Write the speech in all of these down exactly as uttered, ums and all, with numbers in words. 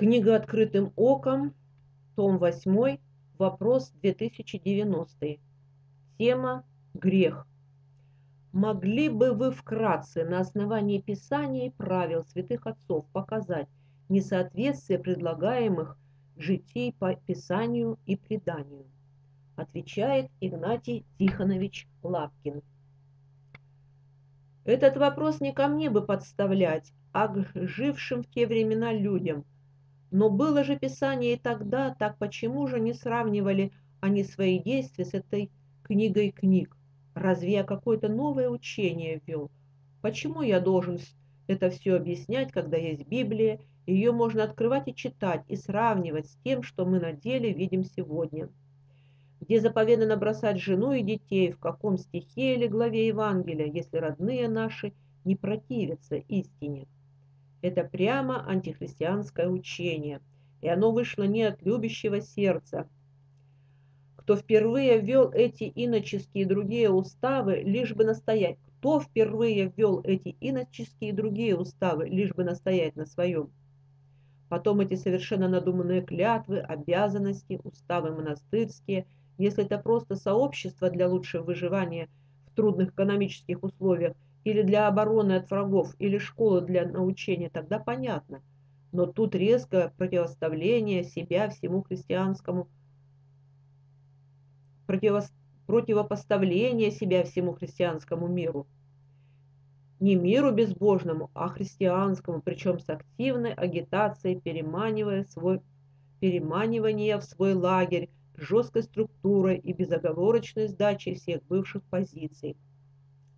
Книга «Открытым оком», том восемь, вопрос две тысячи девяностый. Тема «Грех». Могли бы вы вкратце на основании Писания и правил святых отцов показать несоответствие предлагаемых житий по Писанию и преданию? Отвечает Игнатий Тихонович Лапкин. Этот вопрос не ко мне бы подставлять, а к жившим в те времена людям. Но было же Писание и тогда, так почему же не сравнивали они свои действия с этой книгой книг? Разве я какое-то новое учение ввел? Почему я должен это все объяснять, когда есть Библия? Ее можно открывать и читать, и сравнивать с тем, что мы на деле видим сегодня. Где заповедано бросать жену и детей, в каком стихе или главе Евангелия, если родные наши не противятся истине? Это прямо антихристианское учение, и оно вышло не от любящего сердца. Кто впервые ввел эти иноческие и другие уставы, лишь бы настоять. Кто впервые ввел эти иноческие и другие уставы, лишь бы настоять на своем? Потом эти совершенно надуманные клятвы, обязанности, уставы монастырские, если это просто сообщество для лучшего выживания в трудных экономических условиях или для обороны от врагов, или школы для научения, тогда понятно. Но тут резко противоставление себя всему христианскому, противо, противопоставление себя всему христианскому миру. Не миру безбожному, а христианскому, причем с активной агитацией, переманивая свой, переманивание в свой лагерь, жесткой структурой и безоговорочной сдачей всех бывших позиций.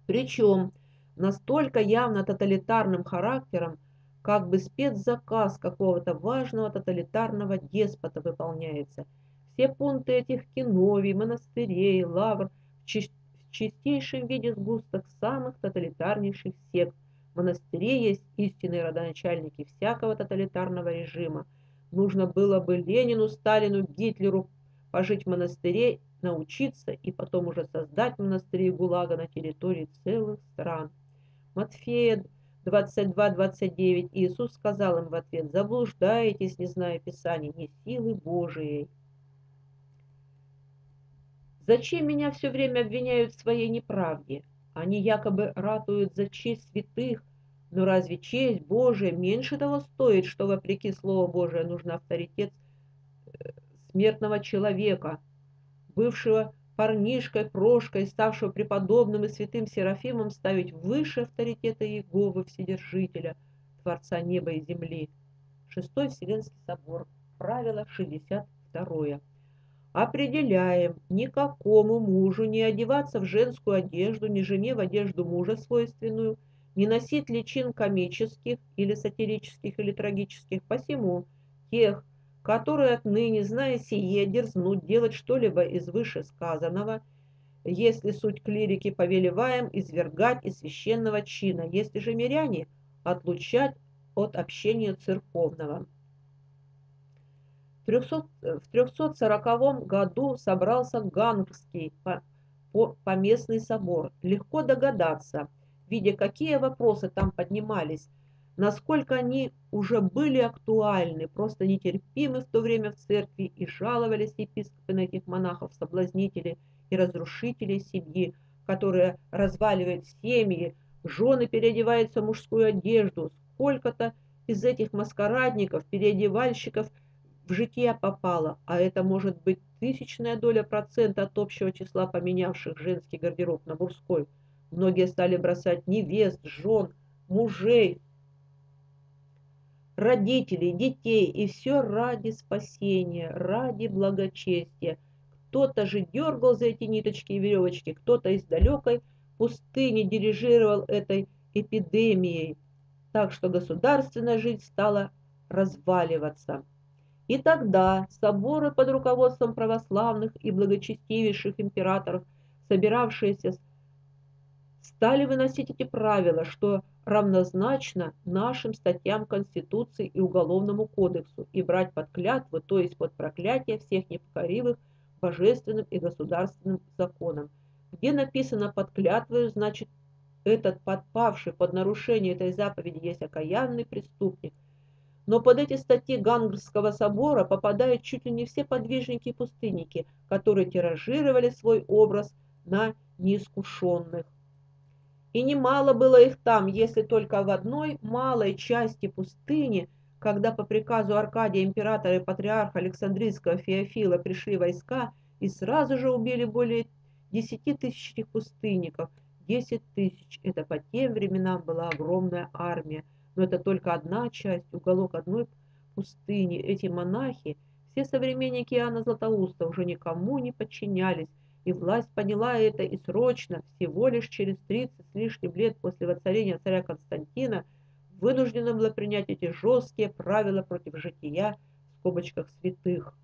Причем настолько явно тоталитарным характером, как бы спецзаказ какого-то важного тоталитарного деспота выполняется. Все пункты этих киновий, монастырей, лавр в чистейшем виде сгусток самых тоталитарнейших сект. В монастыре есть истинные родоначальники всякого тоталитарного режима. Нужно было бы Ленину, Сталину, Гитлеру пожить в монастыре, научиться и потом уже создать монастыри ГУЛАГа на территории целых стран. Матфея двадцать два, двадцать девять. Иисус сказал им в ответ: «Заблуждаетесь, не зная Писаний, не силы Божией». Зачем меня все время обвиняют в своей неправде? Они якобы ратуют за честь святых, но разве честь Божия меньше того стоит, что вопреки Слову Божию нужен авторитет смертного человека, бывшего парнишкой, крошкой, ставшего преподобным и святым Серафимом, ставить выше авторитета Еговы Вседержителя, Творца неба и земли? Шестой Вселенский Собор, правило шестьдесят два. Определяем: никакому мужу не одеваться в женскую одежду, ни жене в одежду мужа свойственную, не носить личин комических или сатирических или трагических, посему тех, которые отныне, зная сие, дерзнут делать что-либо из вышесказанного, если суть клирики, повелеваем извергать из священного чина, если же миряне, отлучать от общения церковного. В трёхсот сороковом году собрался Гангский поместный собор. Легко догадаться, видя, какие вопросы там поднимались, насколько они уже были актуальны, просто нетерпимы в то время в церкви, и жаловались епископы на этих монахов, соблазнителей и разрушителей семьи, которые разваливают семьи, жены переодеваются в мужскую одежду. Сколько-то из этих маскарадников, переодевальщиков в жития попало, а это может быть тысячная доля процента от общего числа поменявших женский гардероб на мужской. Многие стали бросать невест, жен, мужей, родителей, детей, и все ради спасения, ради благочестия. Кто-то же дергал за эти ниточки и веревочки, кто-то из далекой пустыни дирижировал этой эпидемией, так что государственная жизнь стала разваливаться. И тогда соборы под руководством православных и благочестивейших императоров, собиравшиеся, стали выносить эти правила, что равнозначно нашим статьям Конституции и Уголовному кодексу, и брать под клятву, то есть под проклятие, всех непокоривых божественным и государственным законам. Где написано «под клятвою», значит, этот подпавший под нарушение этой заповеди есть окаянный преступник. Но под эти статьи Гангского собора попадают чуть ли не все подвижники и пустынники, которые тиражировали свой образ на неискушенных. И немало было их там, если только в одной малой части пустыни, когда по приказу Аркадия, императора и патриарха Александрийского Феофила пришли войска и сразу же убили более десяти тысяч пустынников. десять тысяч – это по тем временам была огромная армия. Но это только одна часть, уголок одной пустыни. Эти монахи, все современники Иоанна Златоуста, уже никому не подчинялись, и власть поняла это, и срочно, всего лишь через тридцать с лишним лет после воцарения царя Константина, вынуждена была принять эти жесткие правила против жития в скобочках святых.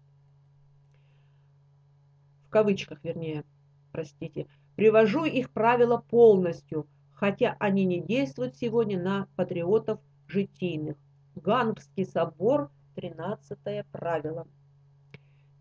В кавычках, вернее, простите. Привожу их правила полностью, хотя они не действуют сегодня на патриотов житийных. Гангский собор, тринадцатое правило.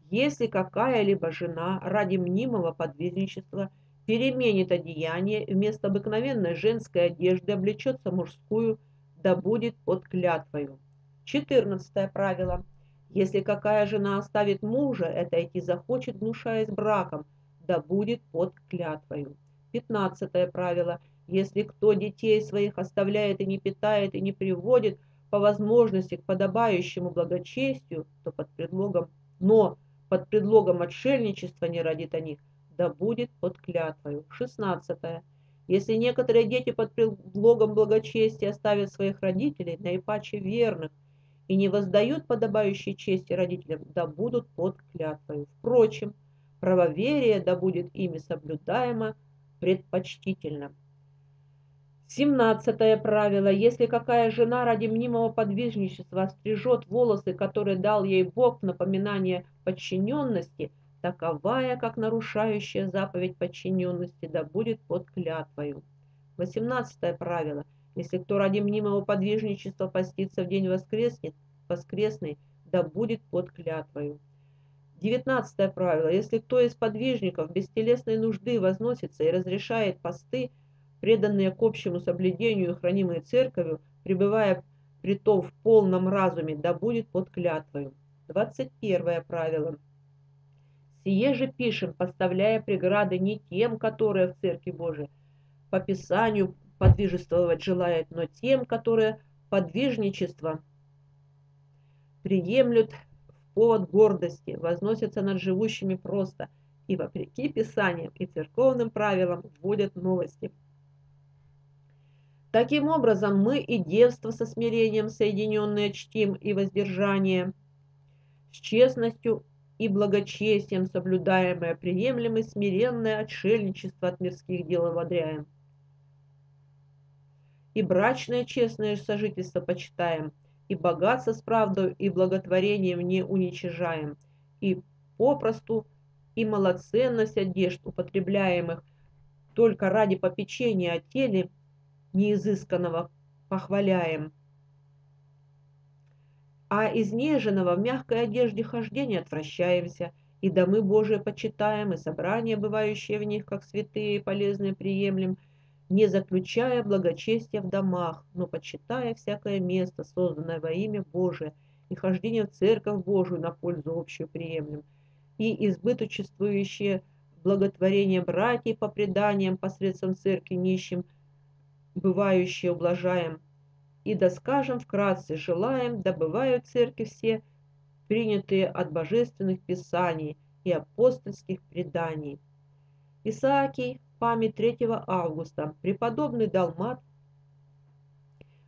Если какая-либо жена ради мнимого подвижничества переменит одеяние, вместо обыкновенной женской одежды облечется мужскую, да будет под клятвою. четырнадцатое правило. Если какая жена оставит мужа, это идти захочет, гнушаясь браком, да будет под клятвою. пятнадцатое правило. Если кто детей своих оставляет и не питает, и не приводит по возможности к подобающему благочестию, то под предлогом «но», под предлогом отшельничества не родит о них, да будет под клятвою. шестнадцатое. Если некоторые дети под предлогом благочестия оставят своих родителей, наипаче верных, и не воздают подобающей чести родителям, да будут под клятвою. Впрочем, правоверие да будет ими соблюдаемо предпочтительно. семнадцатое правило. Если какая жена ради мнимого подвижничества острижет волосы, которые дал ей Бог в напоминание подчиненности, таковая, как нарушающая заповедь подчиненности, да будет под клятвою. восемнадцатое правило. Если кто ради мнимого подвижничества постится в день воскресный, да будет под клятвою. девятнадцатое правило. Если кто из подвижников без телесной нужды возносится и разрешает посты, преданные к общему соблюдению и хранимые церковью, пребывая притом в полном разуме, да будет под клятвою. двадцать первое правило. Сие же пишем, поставляя преграды не тем, которые в Церкви Божией по Писанию подвижествовать желают, но тем, которые подвижничество приемлют в повод гордости, возносятся над живущими просто, и вопреки Писаниям и церковным правилам вводят новости. Таким образом, мы и девство со смирением соединенное чтим, и воздержание с честностью и благочестием соблюдаемое, приемлемое смиренное отшельничество от мирских дел ободряем, и брачное честное сожительство почитаем, и богатство с правдой и благотворением не уничижаем, и попросту и малоценность одежд, употребляемых только ради попечения о теле, неизысканного похваляем, а изнеженного в мягкой одежде хождения отвращаемся, и домы Божии почитаем, и собрания, бывающие в них, как святые и полезные, приемлем, не заключая благочестия в домах, но почитая всякое место, созданное во имя Божие, и хождение в церковь Божию на пользу общую приемлем, и избыточествующее благотворение братьев по преданиям посредством церкви нищим, бывающие ублажаем, и да скажем вкратце, желаем, добывают в церкви все принятые от божественных писаний и апостольских преданий. Исаакий, память третьего августа. Преподобный Далмат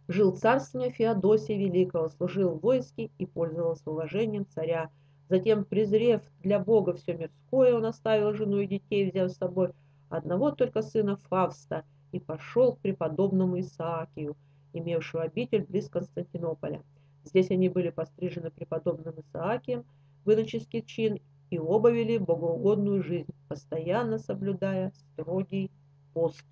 жил в царстве Феодосия Великого, служил в войске и пользовался уважением царя. Затем, презрев для Бога все мирское, он оставил жену и детей, взяв с собой одного только сына Фавста, и пошел к преподобному Исаакию, имевшему обитель близ Константинополя. Здесь они были пострижены преподобным Исаакием в иноческий чин и оба вели богоугодную жизнь, постоянно соблюдая строгий пост.